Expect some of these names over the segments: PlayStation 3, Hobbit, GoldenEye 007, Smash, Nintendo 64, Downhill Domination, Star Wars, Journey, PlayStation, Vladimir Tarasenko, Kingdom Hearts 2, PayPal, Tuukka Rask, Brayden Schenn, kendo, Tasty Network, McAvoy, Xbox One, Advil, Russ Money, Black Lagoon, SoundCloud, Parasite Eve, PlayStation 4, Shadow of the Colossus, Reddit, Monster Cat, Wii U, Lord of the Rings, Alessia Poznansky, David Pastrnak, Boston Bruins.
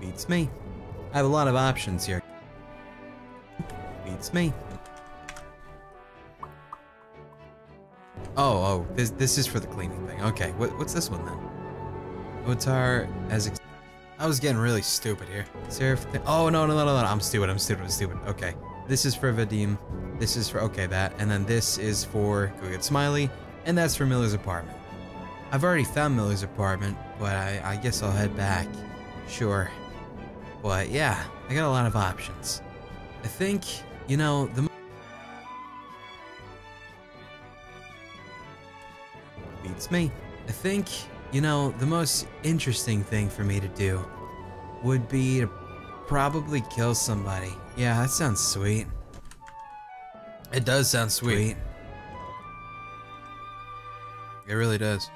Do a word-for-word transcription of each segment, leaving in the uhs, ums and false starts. Beats me. I have a lot of options here. Beats me. Oh, oh, this this is for the cleaning thing. Okay, what, what's this one then? Otar as ex I was getting really stupid here. Serif oh, no, no, no, no, no, I'm stupid, I'm stupid, I'm stupid. Okay, this is for Vadim. This is for, okay, that. And then this is for Go Get Smiley. And that's for Miller's apartment. I've already found Miller's apartment, but I, I guess I'll head back. Sure. But yeah, I got a lot of options. I think, you know, the... Beats me. I think, you know, the most interesting thing for me to do would be to probably kill somebody. Yeah, that sounds sweet. It does sound sweet. It really does.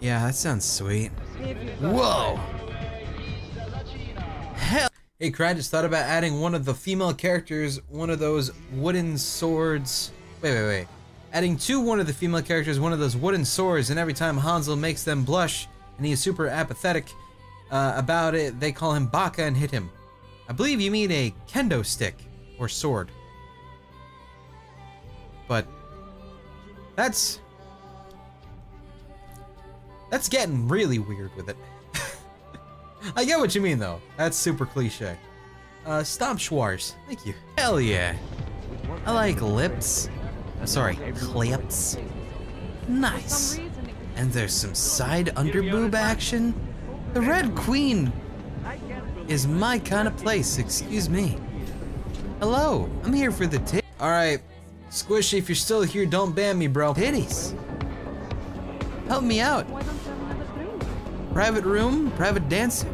Yeah, that sounds sweet. Whoa! Hell! Hey, Cry, just thought about adding one of the female characters, one of those wooden swords. Wait, wait, wait. Adding to one of the female characters, one of those wooden swords, and every time Hansel makes them blush, and he is super apathetic uh, about it, they call him Baka and hit him. I believe you mean a kendo stick, or sword. But, that's... That's getting really weird with it. I get what you mean, though. That's super cliche. Uh, Stomp Schwarz. Thank you. Hell yeah. I like lips. Oh, sorry, clips. Nice. And there's some side underboob action. The Red Queen is my kind of place, excuse me. Hello, I'm here for the titties. Alright, Squishy, if you're still here, don't ban me, bro. Titties. Help me out. Private room, private dancer.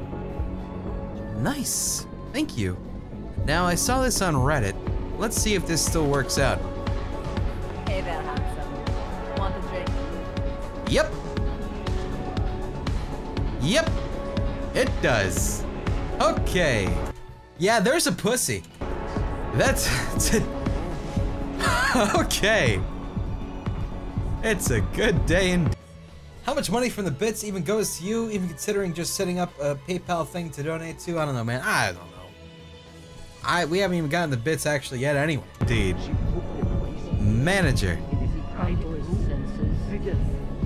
Nice, thank you. Now I saw this on Reddit. Let's see if this still works out. Hey there, handsome. Want a drink? Yep. Yep. It does. Okay. Yeah, there's a pussy. That's. Okay. It's a good day in. How much money from the bits even goes to you, even considering just setting up a PayPal thing to donate to? I don't know, man. I don't know. I we haven't even gotten the bits actually yet anyway. Indeed. Manager.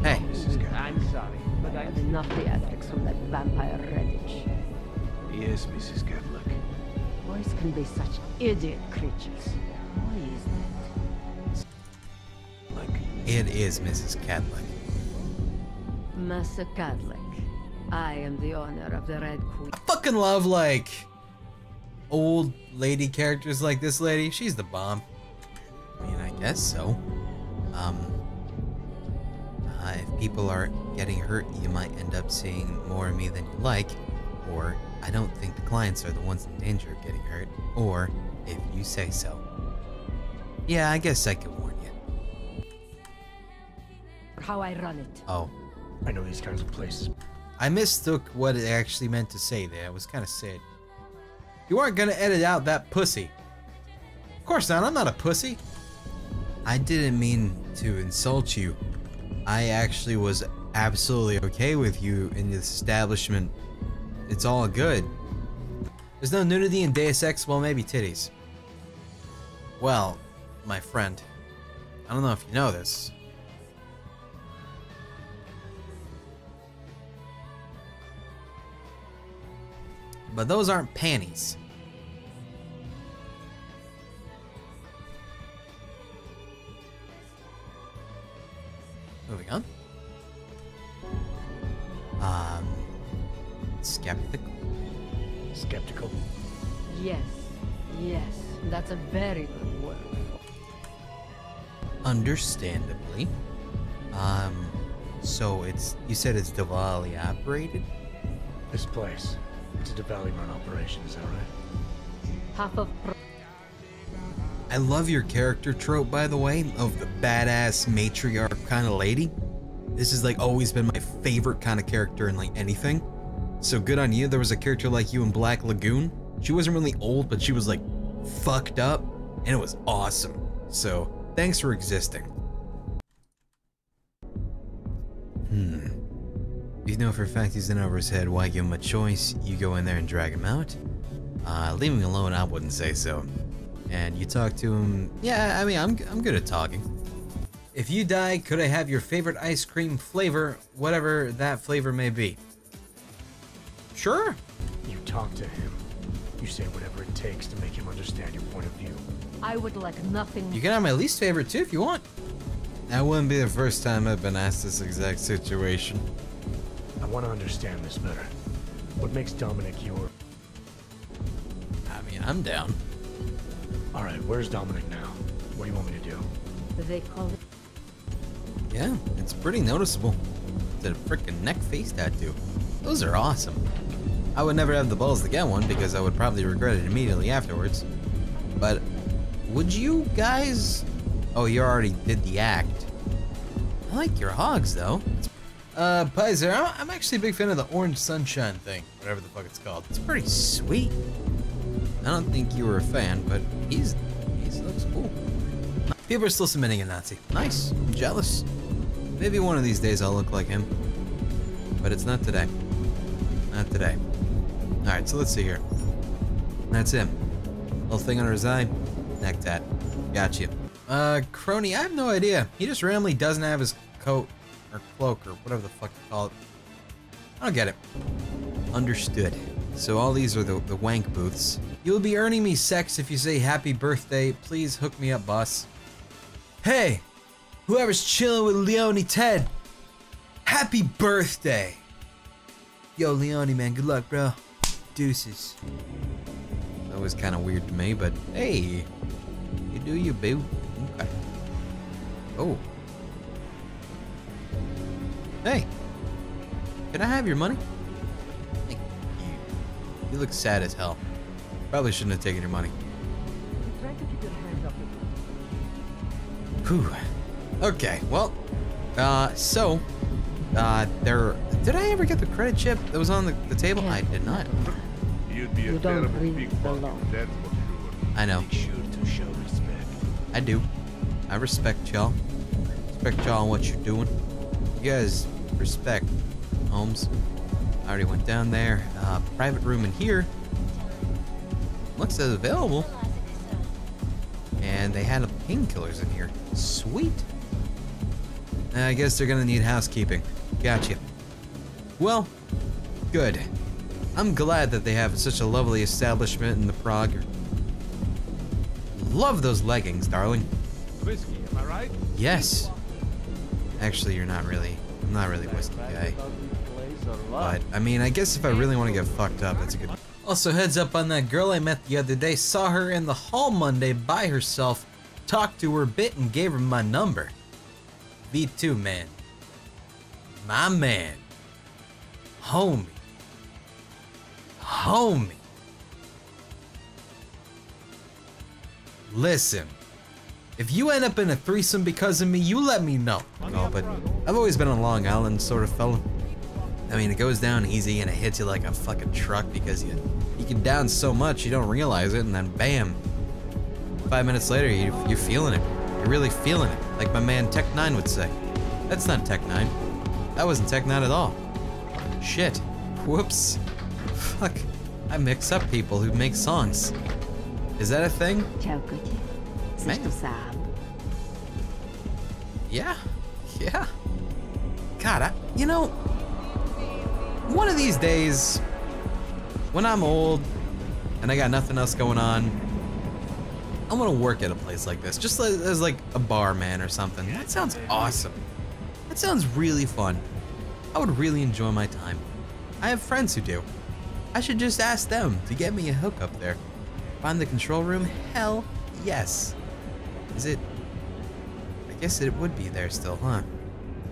Hey. I'm sorry, but I did not the ethics from that vampire Redditch. Yes, Missus Keflick. Boys can be such idiot creatures. Why is that? Like it is Missus Keflick. Master Cadlick, I am the owner of the Red Queen. I fucking love, like, old lady characters like this lady. She's the bomb. I mean, I guess so. Um, uh, if people are getting hurt, you might end up seeing more of me than you like. Or, I don't think the clients are the ones in danger of getting hurt. Or, if you say so. Yeah, I guess I could warn you. How I run it. Oh. I know these kinds of places. I mistook what it actually meant to say there. It was kind of sad. You aren't gonna edit out that pussy. Of course not, I'm not a pussy. I didn't mean to insult you. I actually was absolutely okay with you in this establishment. It's all good. There's no nudity in Deus Ex, well maybe titties. Well, my friend, I don't know if you know this. But those aren't panties. Moving on. Um, skeptical. Skeptical. Yes, yes, that's a very good word. Understandably. Um, so it's you said it's Diwali operated. This place. It's a development operation, is that right? Half of. I love your character trope, by the way, of the badass matriarch kind of lady. This has like always been my favorite kind of character in like anything. So good on you. There was a character like you in Black Lagoon. She wasn't really old, but she was like fucked up. and it was awesome. So thanks for existing. Hmm. You know for a fact he's in over his head. Why give him a choice? You go in there and drag him out? Uh, leave him alone, I wouldn't say so. And you talk to him. Yeah, I mean, I'm, I'm good at talking. If you die, could I have your favorite ice cream flavor, whatever that flavor may be? Sure. You talk to him. You say whatever it takes to make him understand your point of view. I would like nothing. You can have my least favorite too if you want. That wouldn't be the first time I've been asked this exact situation. I want to understand this better. What makes Dominic your... I mean, I'm down. All right, where's Dominic now? What do you want me to do? They call it... Yeah, it's pretty noticeable. Did a frickin' neck face tattoo. Those are awesome. I would never have the balls to get one because I would probably regret it immediately afterwards. But would you guys... Oh, you already did the act. I like your hogs, though. Uh, Pizer, I'm actually a big fan of the orange sunshine thing, whatever the fuck it's called. It's pretty sweet. I don't think you were a fan, but he's... he looks cool. People are still submitting a Nazi. Nice. I'm jealous. Maybe one of these days I'll look like him. But it's not today. Not today. Alright, so let's see here. That's him. Little thing under his eye. Neck tat. Gotcha. Uh, Crony, I have no idea. He just randomly doesn't have his coat or cloak or whatever the fuck you call it. I don't get it. Understood. So all these are the, the wank booths. You'll be earning me sex if you say happy birthday. Please hook me up, boss. Hey, whoever's chilling with Leone Ted, happy birthday. Yo, Leone, man, good luck, bro. Deuces. That was kind of weird to me, but hey, you do you, boo. Okay. Oh. Hey. Can I have your money? Thank you. You look sad as hell. Probably shouldn't have taken your money. Whew. Okay, well, uh, so, uh, there, did I ever get the credit chip that was on the, the table? I did not. You'd be a terrible big fuck. That's what you would. I know. Make sure to show respect. I do. I respect y'all. Respect y'all on what you're doing. You guys respect, Holmes. I already went down there. Uh, private room in here. Looks as available. And they had painkillers in here. Sweet. I guess they're gonna need housekeeping. Gotcha. Well, good. I'm glad that they have such a lovely establishment in the Prague. Love those leggings, darling. Whiskey, am I right? Yes. Actually, you're not really. I'm not really whiskey guy. But I mean, I guess if I really want to get fucked up, that's a good. Also, heads up on that girl I met the other day. Saw her in the hall Monday by herself. Talked to her a bit and gave her my number. V two, man. My man. Homie. Homie. Listen. If you end up in a threesome because of me, you let me know. No, but I've always been a Long Island sort of fella. I mean, it goes down easy and it hits you like a fucking truck because you you can down so much you don't realize it, and then bam. Five minutes later, you, you're feeling it. You're really feeling it. Like my man Tech nine would say. That's not Tech nine. That wasn't Tech nine at all. Shit. Whoops. Fuck. I mix up people who make songs. Is that a thing? Man. Yeah. Yeah. God, I, you know, one of these days, when I'm old and I got nothing else going on, I want to work at a place like this, just as, as like a barman or something. That sounds awesome. That sounds really fun. I would really enjoy my time. I have friends who do. I should just ask them to get me a hookup there. Find the control room? Hell yes. Is it? I guess it would be there still, huh?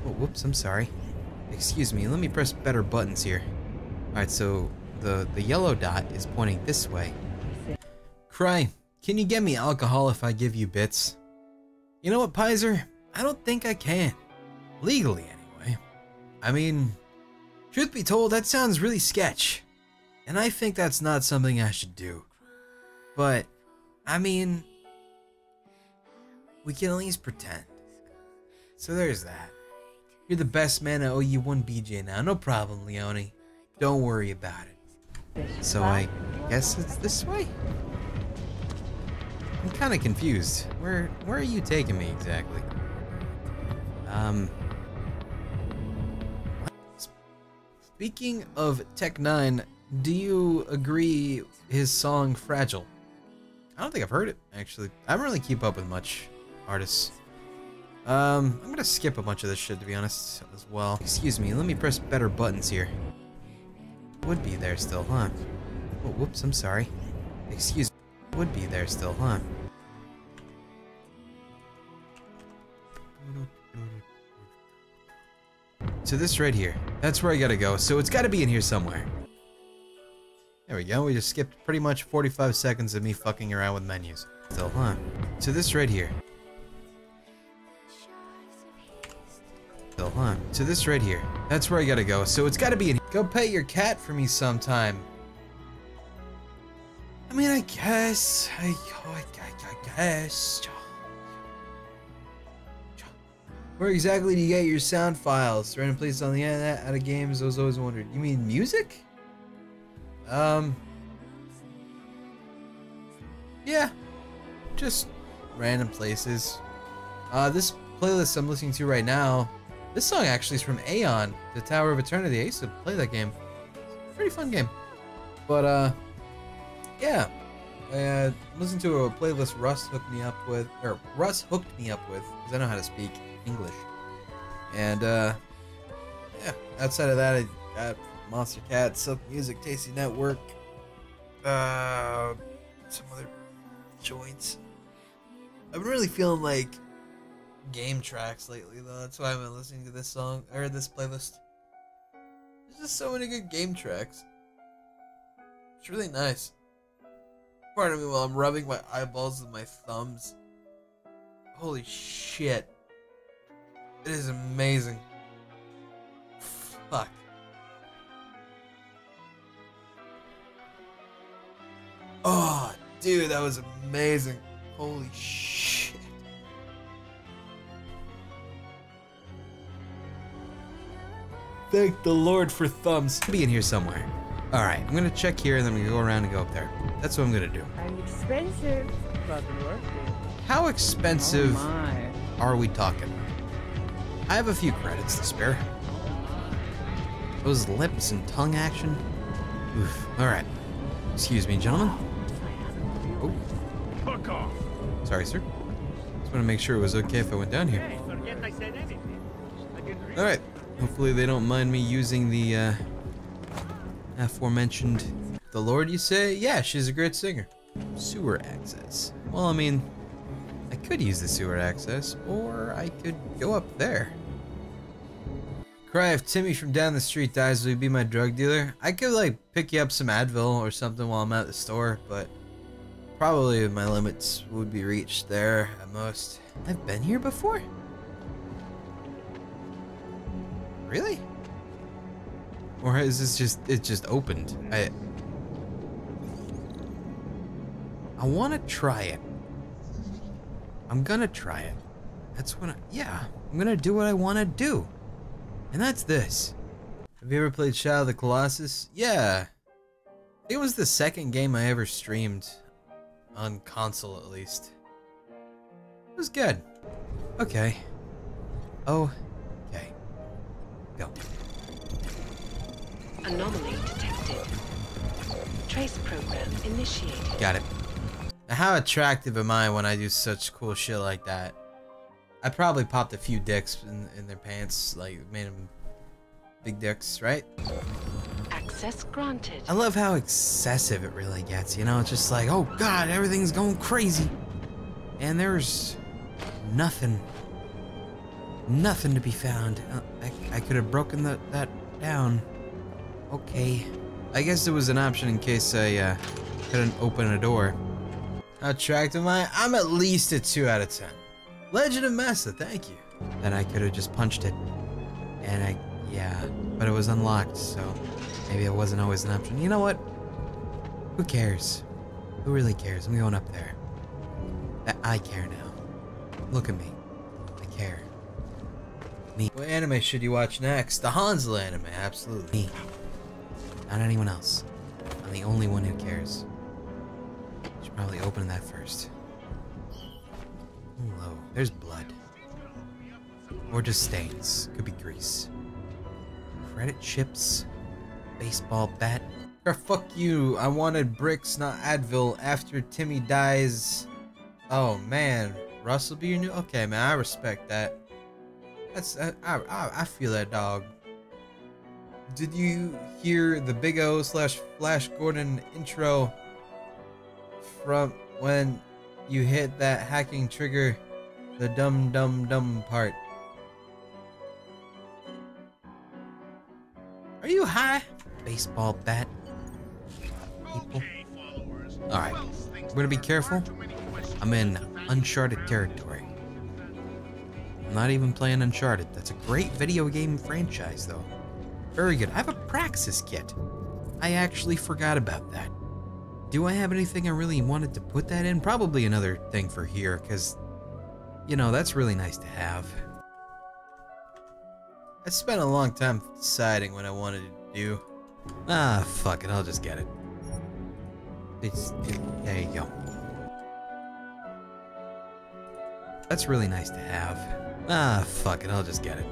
Oh, whoops, I'm sorry. Excuse me, let me press better buttons here. Alright, so the, the yellow dot is pointing this way. Cry. Can you get me alcohol if I give you bits? You know what, Pizer? I don't think I can. Legally, anyway. I mean, truth be told, that sounds really sketch. And I think that's not something I should do. But, I mean, we can at least pretend. So there's that. You're the best man. I owe you one B J now. No problem, Leone. Don't worry about it. So I guess it's this way? I'm kind of confused. Where, where are you taking me exactly? Um... Speaking of Tech nine, do you agree his song Fragile? I don't think I've heard it, actually. I don't really keep up with much artists. Um, I'm gonna skip a bunch of this shit, to be honest, as well. Excuse me, let me press better buttons here. Would be there still, huh? Oh, whoops, I'm sorry. Excuse me. Would be there still, huh? So this right here, that's where I gotta go, so it's gotta be in here somewhere. There we go, we just skipped pretty much forty-five seconds of me fucking around with menus. Still, huh? So this right here. Still, huh? So this right here, that's where I gotta go, so it's gotta be in here. Go pet your cat for me sometime. I mean, I guess, I, I, I, I guess. Where exactly do you get your sound files? Random places on the internet, out of games, I was always wondered. You mean music? Um... Yeah. Just random places. Uh, this playlist I'm listening to right now, this song actually is from Aeon, The Tower of Eternity. I used to play that game. It's a pretty fun game. But, uh... yeah. I, uh, listened to a playlist Russ hooked me up with, or Russ hooked me up with, because I know how to speak English. And uh yeah, outside of that, I got Monster Cat, Silk Music, Tasty Network, uh some other joints. I've been really feeling like game tracks lately though, that's why I've been listening to this song or this playlist. There's just so many good game tracks. It's really nice. Pardon me while I'm rubbing my eyeballs with my thumbs. Holy shit. It is amazing. Fuck. Oh, dude, that was amazing. Holy shit. Thank the Lord for thumbs. Be in here somewhere. All right, I'm gonna check here and then we go around and go up there. That's what I'm gonna do. I'm expensive, but worth it. How expensive oh my. Are we talking? I have a few credits to spare. Those lips and tongue action. Oof. Alright. Excuse me, gentlemen. Oh. Fuck off. Sorry, sir. Just want to make sure it was okay if I went down here. Alright. Hopefully they don't mind me using the uh, aforementioned... The Lord, you say? Yeah, she's a great singer. Sewer access. Well, I mean, I could use the sewer access, or I could go up there. Cry if Timmy from down the street dies, will you be my drug dealer? I could like pick you up some Advil or something while I'm at the store, but probably my limits would be reached there at most. I've been here before? Really? Or is this just, it just opened? I, I want to try it. I'm gonna try it. That's what I, yeah, I'm gonna do what I wanna do. And that's this. Have you ever played Shadow of the Colossus? Yeah. It was the second game I ever streamed. On console, at least. It was good. Okay. Oh. Okay. Go. Anomaly detected. Trace program initiated. Got it. How attractive am I when I do such cool shit like that? I probably popped a few dicks in, in their pants, like made them big dicks, right? Access granted. I love how excessive it really gets, you know? It's just like, oh god, everything's going crazy. And there's nothing, nothing to be found. I, I could have broken the, that down. Okay. I guess it was an option in case I uh, couldn't open a door. How attractive am I? I'm at least a two out of ten. Legend of Mesa, thank you. Then I could have just punched it. And I, yeah, but it was unlocked, so maybe it wasn't always an option. You know what? Who cares? Who really cares? I'm going up there. I, I care now. Look at me. I care. Me. What anime should you watch next? The Hanzler anime, absolutely. Me. Not anyone else. I'm the only one who cares. Should probably open that first. Hello. There's blood. Or just stains. Could be grease. Credit chips. Baseball bat. Fuck you. I wanted bricks, not Advil. After Timmy dies. Oh man. Russ will be your new. Okay, man. I respect that. That's. I, I, I feel that, dog. Did you hear the Big O slash Flash Gordon intro from when you hit that hacking trigger? The dumb, dumb, dumb part. Are you high? Baseball bat. People. All right, we're gonna be careful. I'm in uncharted territory. I'm not even playing Uncharted. That's a great video game franchise, though. Very good. I have a Praxis kit. I actually forgot about that. Do I have anything I really wanted to put that in? Probably another thing for here, because, you know, that's really nice to have. I spent a long time deciding what I wanted to do. Ah, fuck it. I'll just get it. It's, it, there you go. That's really nice to have. Ah, fuck it. I'll just get it.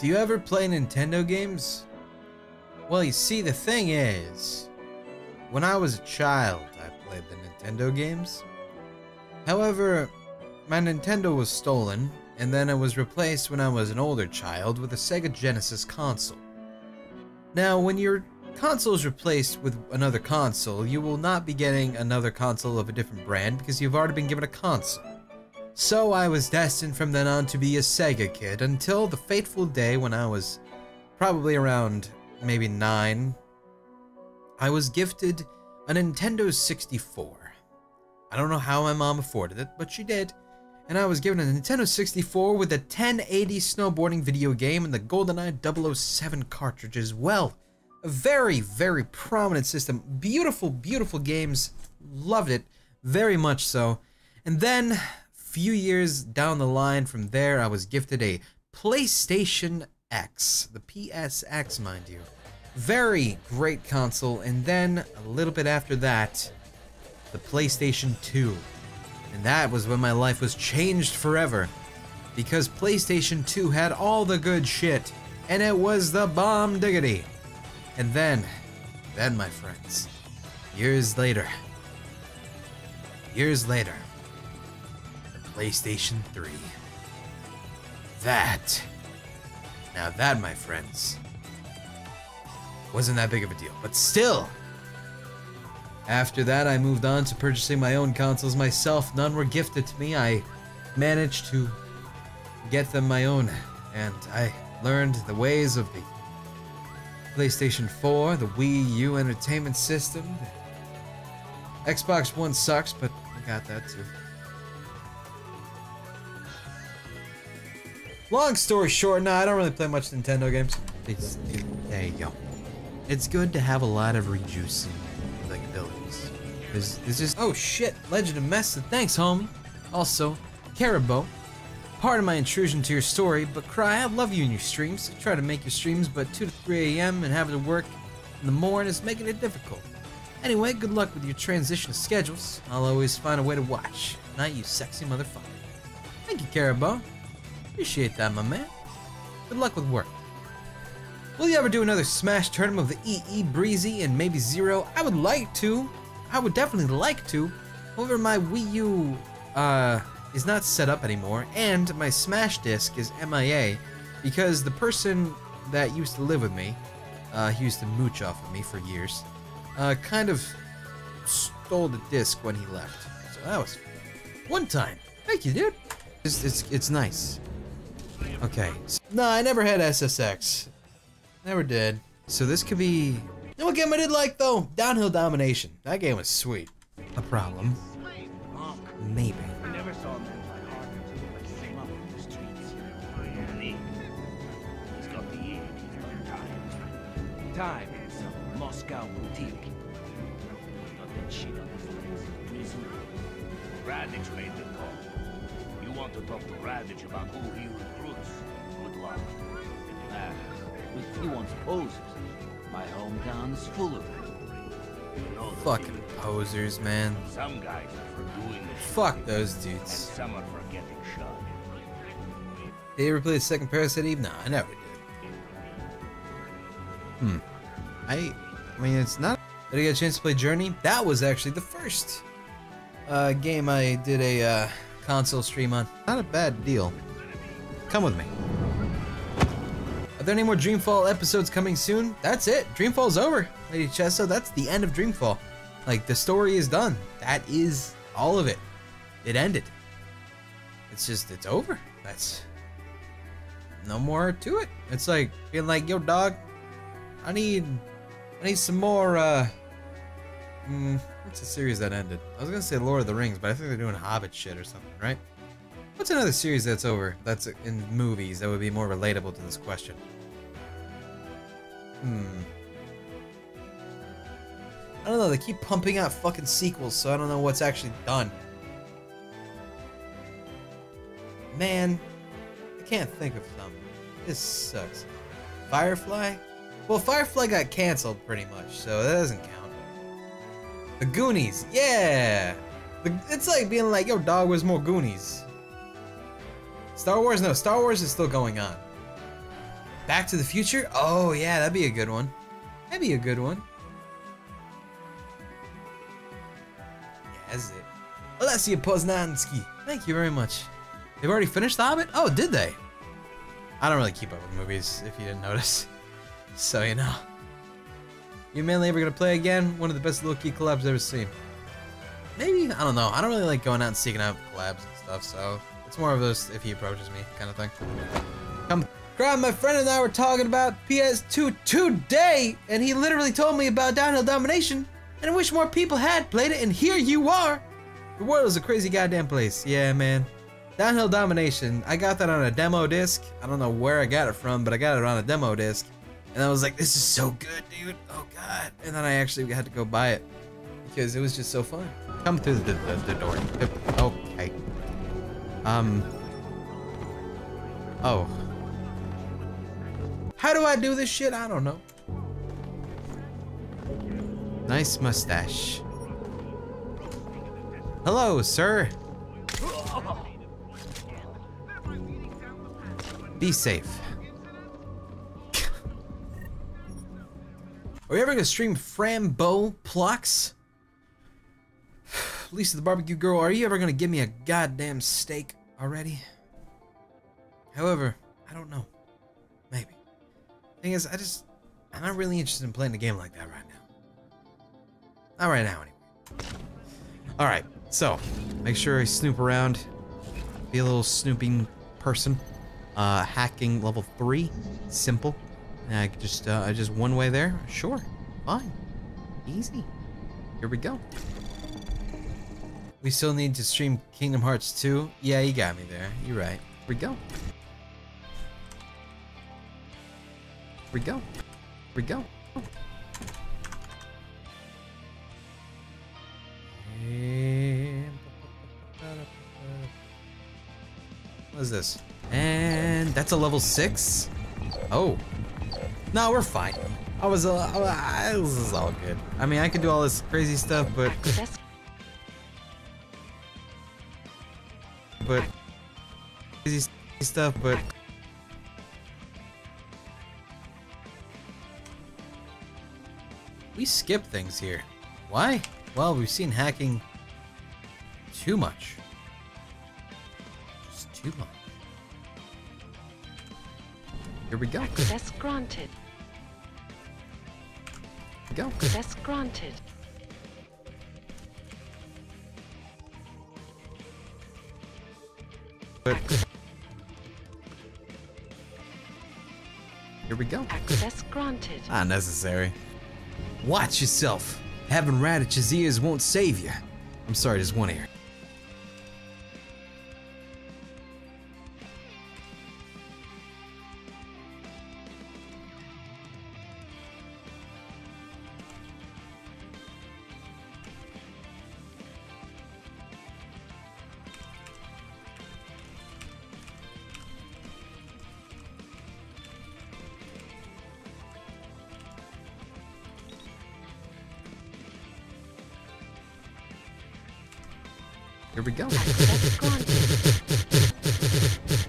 Do you ever play Nintendo games? Well, you see, the thing is, when I was a child, I played the Nintendo games. However, my Nintendo was stolen, and then it was replaced when I was an older child with a Sega Genesis console. Now, when you're console is replaced with another console, you will not be getting another console of a different brand because you've already been given a console. So I was destined from then on to be a Sega kid until the fateful day when I was probably around maybe nine. I was gifted a Nintendo sixty-four. I don't know how my mom afforded it, but she did. And I was given a Nintendo sixty-four with a ten eighty snowboarding video game and the GoldenEye double oh seven cartridge as well. A very, very prominent system. Beautiful, beautiful games. Loved it. Very much so. And then, a few years down the line from there, I was gifted a PlayStation X. The P S X, mind you. Very great console. And then, a little bit after that, the PlayStation two. And that was when my life was changed forever. Because PlayStation two had all the good shit. And it was the bomb diggity. And then, then my friends, years later, years later, the PlayStation three. That, now that, my friends, wasn't that big of a deal, but still. After that, I moved on to purchasing my own consoles myself. None were gifted to me. I managed to get them my own, and I learned the ways of the PlayStation four, the Wii U entertainment system. Xbox One sucks, but I got that too. Long story short, nah, I don't really play much Nintendo games. It's, it, there you go. It's good to have a lot of rejuicing like abilities. There's, there's just oh shit, Legend of Mesa. Thanks, homie. Also, Caribou. Pardon my intrusion to your story, but Cry, I love you in your streams. I try to make your streams by two to three A M and having to work in the morning is making it difficult. Anyway, good luck with your transition schedules. I'll always find a way to watch. Not you, sexy motherfucker. Thank you, Caribou. Appreciate that, my man. Good luck with work. Will you ever do another Smash tournament of the E E Breezy and maybe Zero? I would like to. I would definitely like to. However, my Wii U, uh... is not set up anymore, and my Smash disc is M I A because the person that used to live with me, uh, he used to mooch off of me for years, uh, kind of stole the disc when he left. So that was one time. Thank you, dude. It's it's, it's nice. Okay. So, no, I never had S S X. Never did. So this could be. You know what game I did like though? Downhill Domination. That game was sweet. A problem? Maybe. Time Moscow boutique. Not that shit on the fence. Radix made the call. you want to talk to Ravage about who he recruits, good luck. Ah, with few on poses, my hometown's full of them. You know fucking people. Posers, man. Some guys are for doing the fuck those dudes. And some are for getting shot. Did you ever play the second Parasite Eve? No, I never did. Hmm. I, I mean, it's not. Did I get a chance to play Journey? That was actually the first uh, game I did a uh, console stream on. Not a bad deal. Come with me. Are there any more Dreamfall episodes coming soon? That's it. Dreamfall's over, Lady Chesso. That's the end of Dreamfall. Like, the story is done. That is all of it. It ended. It's just, it's over. That's... no more to it. It's like being like, yo dog, I need I need some more uh mm, what's the series that ended? I was gonna say Lord of the Rings, but I think they're doing Hobbit shit or something, right? What's another series that's over, that's in movies, that would be more relatable to this question? Hmm. I don't know, they keep pumping out fucking sequels, so I don't know what's actually done. Man, can't think of something. This sucks. Firefly? Well, Firefly got canceled pretty much, so that doesn't count. The Goonies, yeah! The, it's like being like, yo dog, where's more Goonies? Star Wars? No, Star Wars is still going on. Back to the Future? Oh yeah, that'd be a good one. That'd be a good one. Yeah, that's it. Alessia Poznansky. Thank you very much. They've already finished The Hobbit? Oh, did they? I don't really keep up with movies, if you didn't notice. So, you know. You mainly ever gonna play again? One of the best low-key collabs I've ever seen. Maybe? I don't know. I don't really like going out and seeking out collabs and stuff, so... it's more of those if he approaches me kind of thing. Come. Grab, my friend and I were talking about P S two today, and he literally told me about Downhill Domination, and I wish more people had played it, and here you are! The world is a crazy goddamn place. Yeah, man. Downhill Domination, I got that on a demo disc. I don't know where I got it from, but I got it on a demo disc. And I was like, this is so good, dude. Oh, God. And then I actually had to go buy it because it was just so fun. Come through the, the, the door. Okay. Um. Oh. How do I do this shit? I don't know. Nice mustache. Hello, sir. Be safe. Are we ever gonna stream Frambo Plucks? Lisa the barbecue girl, are you ever gonna give me a goddamn steak already? However, I don't know. Maybe. Thing is, I just... I'm not really interested in playing a game like that right now. Not right now, anyway. Alright, so. Make sure I snoop around. Be a little snooping person. Uh, hacking level three, simple. And I just, uh, just one way there. Sure, fine, easy. Here we go. We still need to stream Kingdom Hearts two. Yeah, you got me there. You're right. Here we go. Here we go. Here we go. What is this? And that's a level six. Oh, no, we're fine. I was, uh, I, this is all good. I mean, I could do all this crazy stuff, but, but crazy stuff, but. We skip things here. Why? Well, we've seen hacking too much. Just too much. Here we go. Access granted. Go. Access granted. Here we go. Access granted. Unnecessary. Watch yourself. Having Radish's ears won't save you. I'm sorry, there's one ear. Here we go.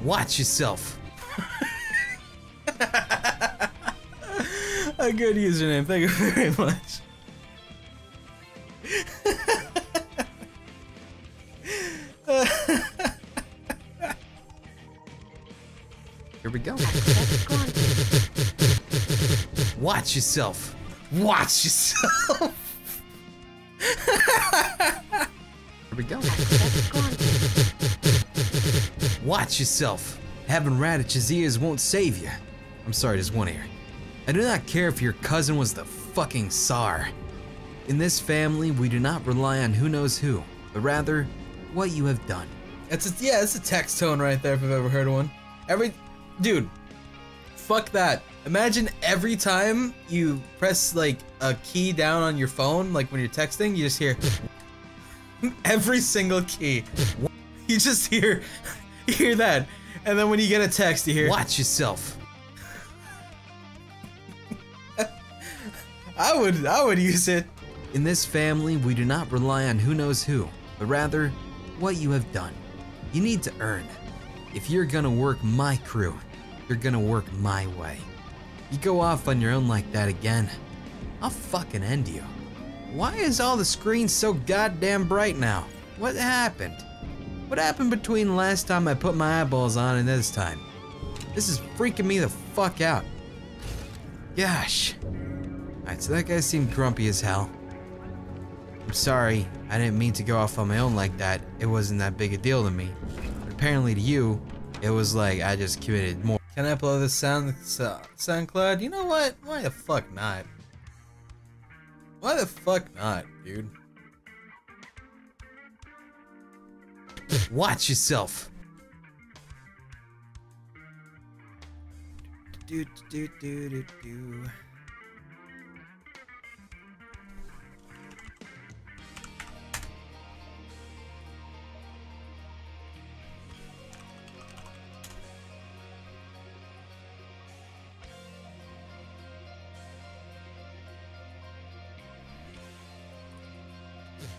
Watch yourself. A good username. Thank you very much. Here we go. Watch yourself. Watch yourself. Here we go. Watch yourself. Having Radish's ears won't save you. I'm sorry, there's one ear. I do not care if your cousin was the fucking Tsar. In this family, we do not rely on who knows who, but rather what you have done. That's a, yeah, that's a text tone right there if I've ever heard one. Every, dude, fuck that. Imagine every time you press like a key down on your phone, like when you're texting, you just hear every single key. You just hear, you hear that, and then when you get a text, you hear, "Watch yourself." I would, I would use it. In this family, we do not rely on who knows who, but rather what you have done. You need to earn. If you're gonna work my crew, you're gonna work my way. You go off on your own like that again, I'll fucking end you. Why is all the screen so goddamn bright now? What happened? What happened between last time I put my eyeballs on and this time? This is freaking me the fuck out. Gosh. Alright, so that guy seemed grumpy as hell. I'm sorry, I didn't mean to go off on my own like that. It wasn't that big a deal to me. But apparently to you, it was like I just committed more. Can I upload this sound uh, SoundCloud? You know what? Why the fuck not? Why the fuck not, dude? Watch yourself. Do do do do do.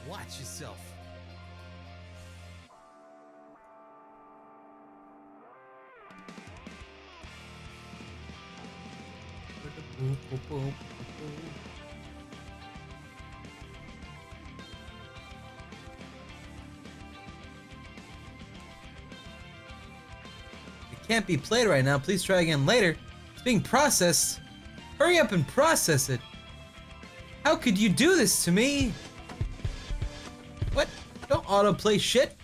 Watch yourself. It can't be played right now. Please try again later. It's being processed. Hurry up and process it. How could you do this to me? Autoplay shit.